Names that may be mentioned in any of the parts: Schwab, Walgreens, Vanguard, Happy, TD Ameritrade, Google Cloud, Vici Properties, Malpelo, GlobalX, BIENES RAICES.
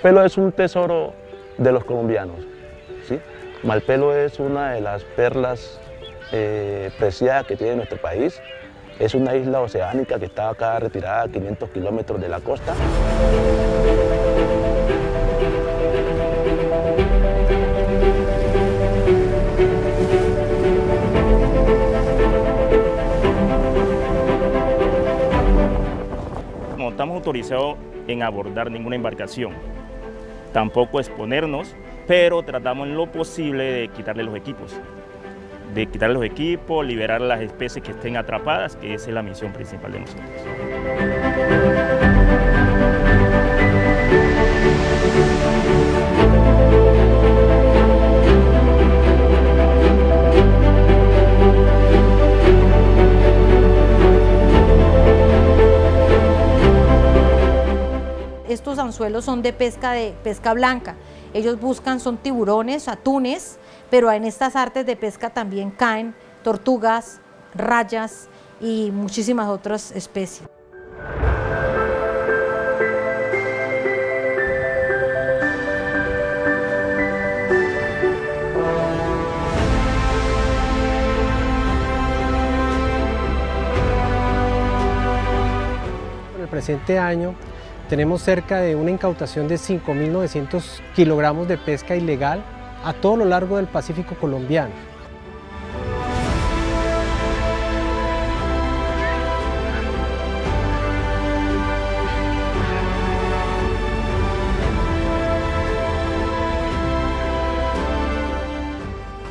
Malpelo es un tesoro de los colombianos, ¿sí? Malpelo es una de las perlas preciadas que tiene nuestro país. Es una isla oceánica que está acá retirada a 500 kilómetros de la costa. No estamos autorizados en abordar ninguna embarcación, tampoco exponernos, pero tratamos en lo posible de quitarle los equipos. Liberar las especies que estén atrapadas, que esa es la misión principal de nosotros. Estos anzuelos son de pesca blanca. Ellos buscan, son tiburones, atunes, pero en estas artes de pesca también caen tortugas, rayas y muchísimas otras especies. En el presente año tenemos cerca de una incautación de 5.900 kilogramos de pesca ilegal a todo lo largo del Pacífico colombiano.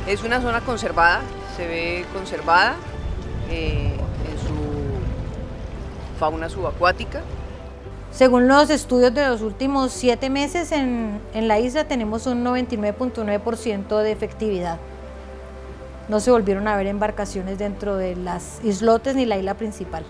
Es una zona conservada, se ve conservada en su fauna subacuática. Según los estudios de los últimos 7 meses en la isla tenemos un 99.9% de efectividad. No se volvieron a ver embarcaciones dentro de las islotes ni la isla principal.